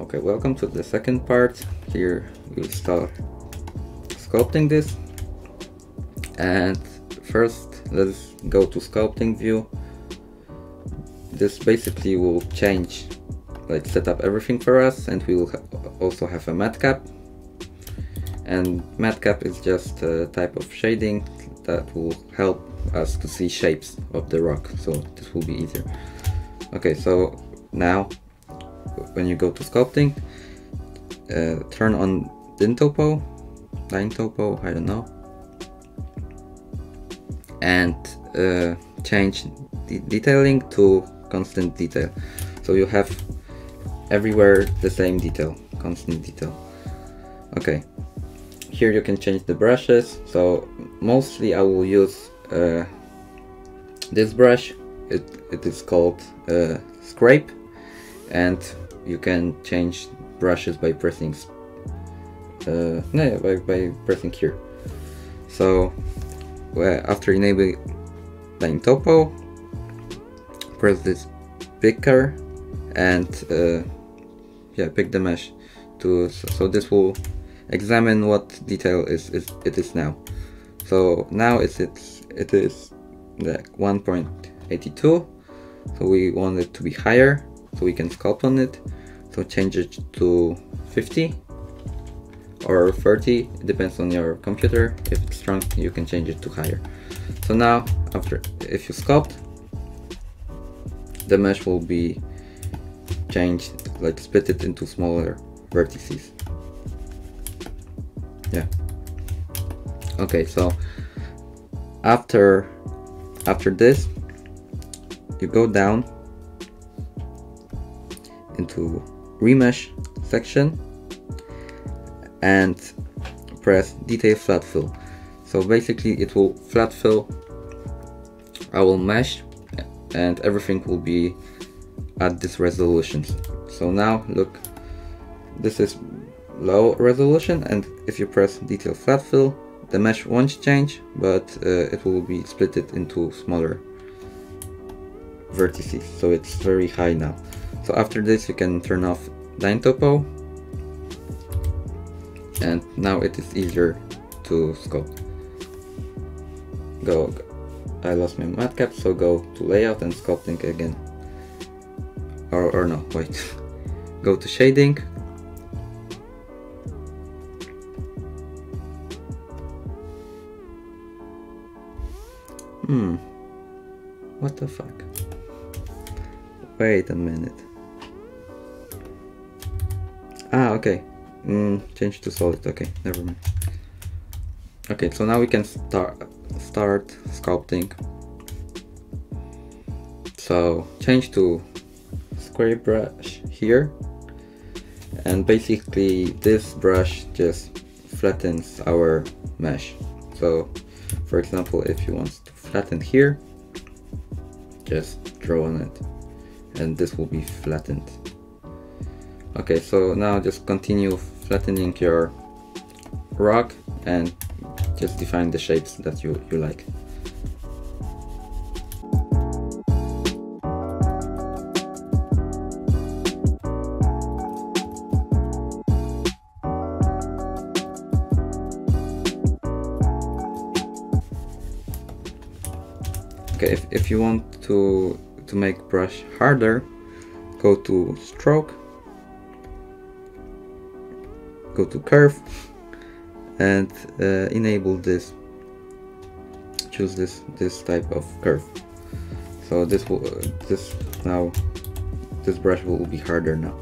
Okay, welcome to the second part. Here we'll start sculpting this, and first let's go to sculpting view. This basically will change, like set up everything for us, and we will also have a matcap. And matcap is just a type of shading that will help us to see shapes of the rock, so this will be easier. Okay, so now when you go to sculpting, turn on Dyntopo, I don't know, and change detailing to constant detail, so you have everywhere the same detail, constant detail. Okay, here you can change the brushes, so mostly I will use this brush. It is called scrape, and you can change brushes by pressing by pressing here. So after enabling Dyntopo, press this picker and pick the mesh to, so this will examine what detail it is now. So now it is like 1.82, so we want it to be higher so we can sculpt on it, so change it to 50 or 30, it depends on your computer. If it's strong you can change it to higher. So now if you sculpt, the mesh will be changed, like split it into smaller vertices. Yeah, okay, so after this you go down into remesh section and press detail flat fill. So basically it will flat fill our mesh and everything will be at this resolution. So now look, this is low resolution, and if you press detail flat fill the mesh won't change, but it will be split into smaller vertices, so it's very high now. So after this you can turn off Dyntopo, and now it is easier to sculpt. I lost my matcap, so go to layout and sculpting again, or no, wait, go to shading, what the fuck, wait a minute, okay, change to solid, okay, never mind. Okay, so now we can start sculpting. So change to scrape brush here, and basically this brush just flattens our mesh. So for example, if you want to flatten here, just draw on it and this will be flattened. Okay, so now just continue flattening your rock and just define the shapes that you like. Okay, if you want to make brush harder, go to stroke, go to curve, and enable this, choose this type of curve. So this brush will be harder now.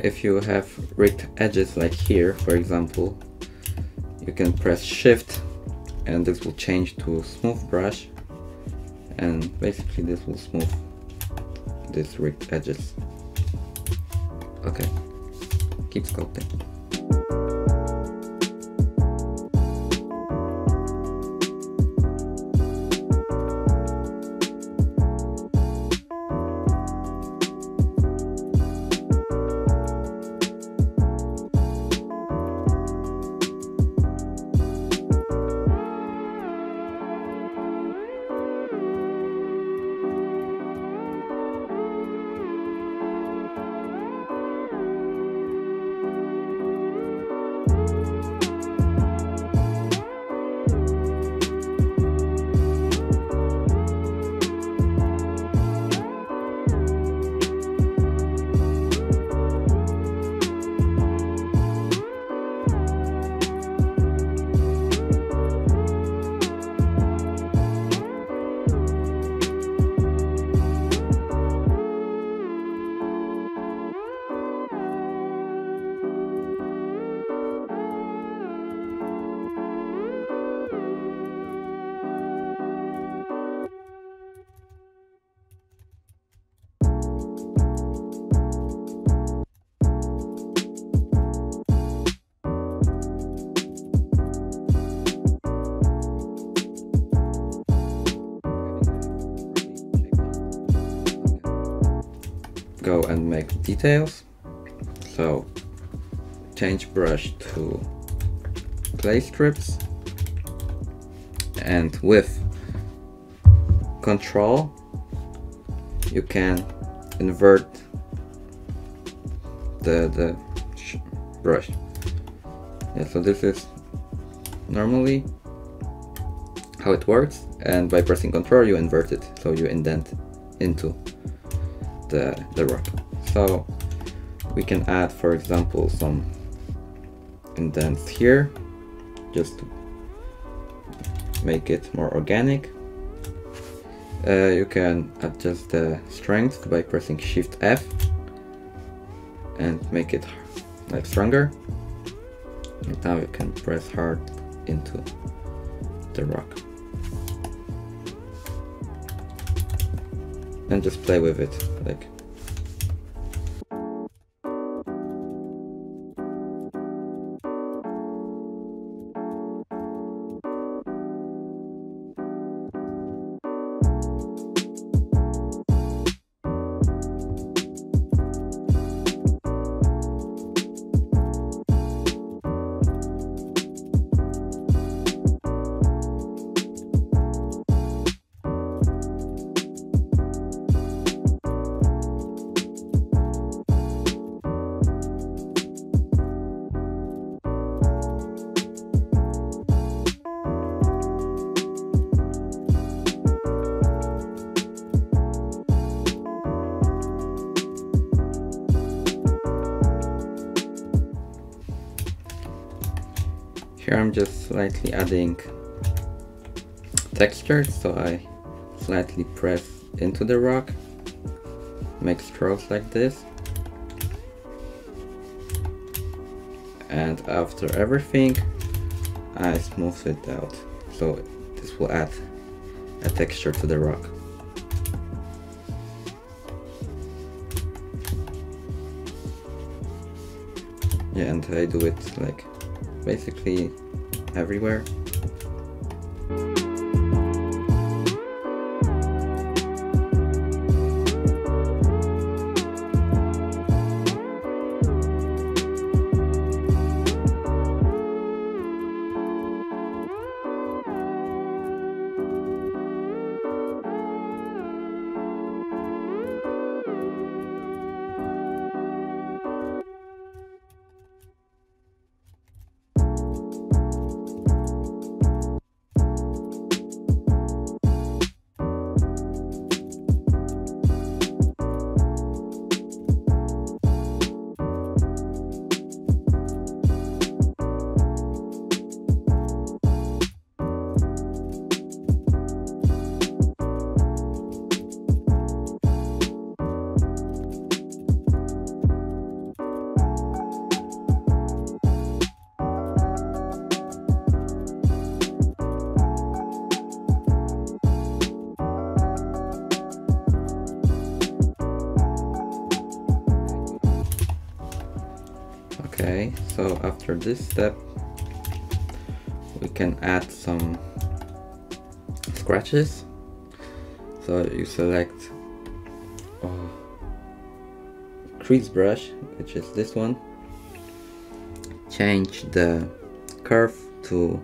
Okay, if you have rigged edges like here, for example, you can press shift and this will change to smooth brush, and basically this will smooth these rigged edges. Okay, Keep sculpting. Go and make details, so change brush to clay strips, and with control you can invert the brush. Yeah, so this is normally how it works, and by pressing control you invert it, so you indent into the rock. So we can add, for example, some indents here just to make it more organic. You can adjust the strength by pressing Shift F and make it like stronger, and now you can press hard into the rock and just play with it, like. Here I'm just slightly adding texture, so I slightly press into the rock, make strokes like this, and after everything I smooth it out, so this will add a texture to the rock. Yeah, and I do it like basically everywhere. Okay, so after this step we can add some scratches. So you select crease brush, which is this one, change the curve to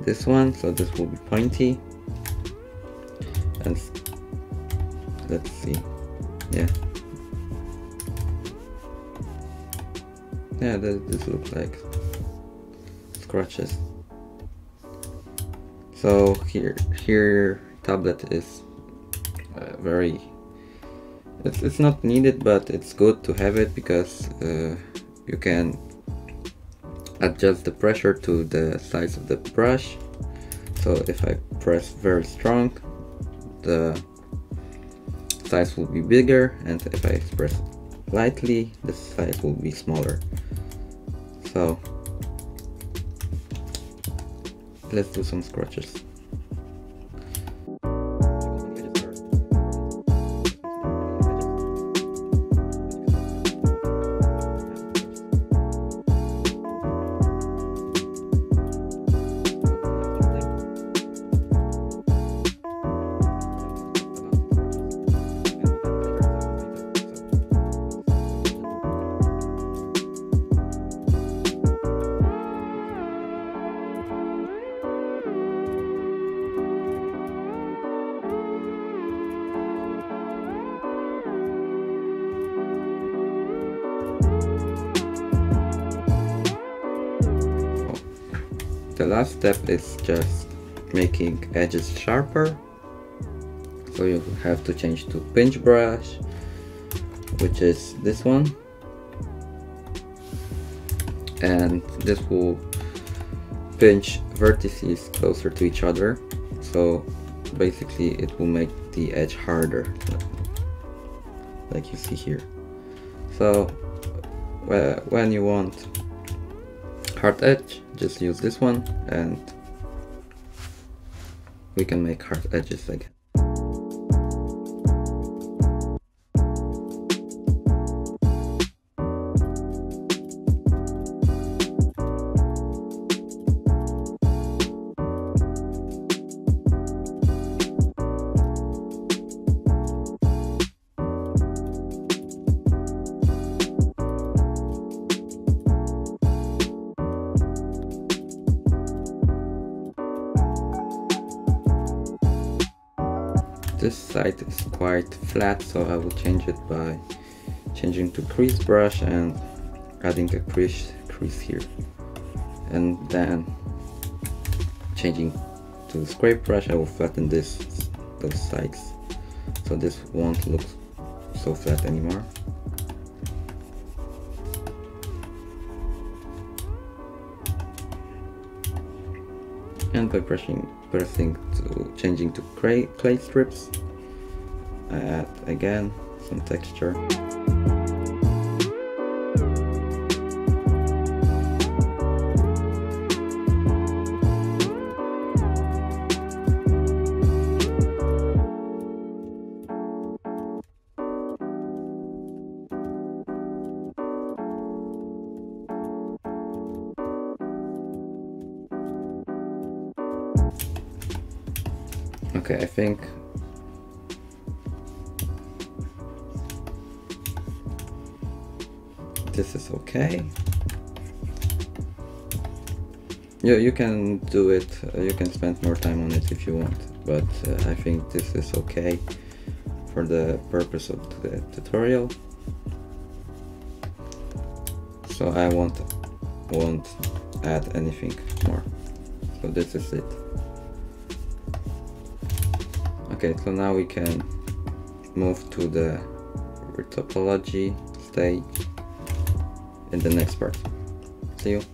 this one, so this will be pointy, and let's see, yeah, this looks like scratches. So here tablet is it's not needed, but it's good to have it because you can adjust the pressure to the size of the brush. So if I press very strong, the size will be bigger, and if I press lightly, the size will be smaller. So let's do some scratches. The last step is just making edges sharper, so you have to change to pinch brush, which is this one, and this will pinch vertices closer to each other, so basically it will make the edge harder, like you see here. So when you want hard edge, just use this one and we can make hard edges again. This side is quite flat, so I will change it by changing to crease brush and adding a crease here, and then changing to scrape brush I will flatten those sides, so this won't look so flat anymore. And by changing to clay strips, I add again some texture. Okay, I think this is okay. You can do it, you can spend more time on it if you want, but I think this is okay for the purpose of the tutorial. So I won't add anything more. So this is it. Okay, so now we can move to the retopology stage in the next part. See you.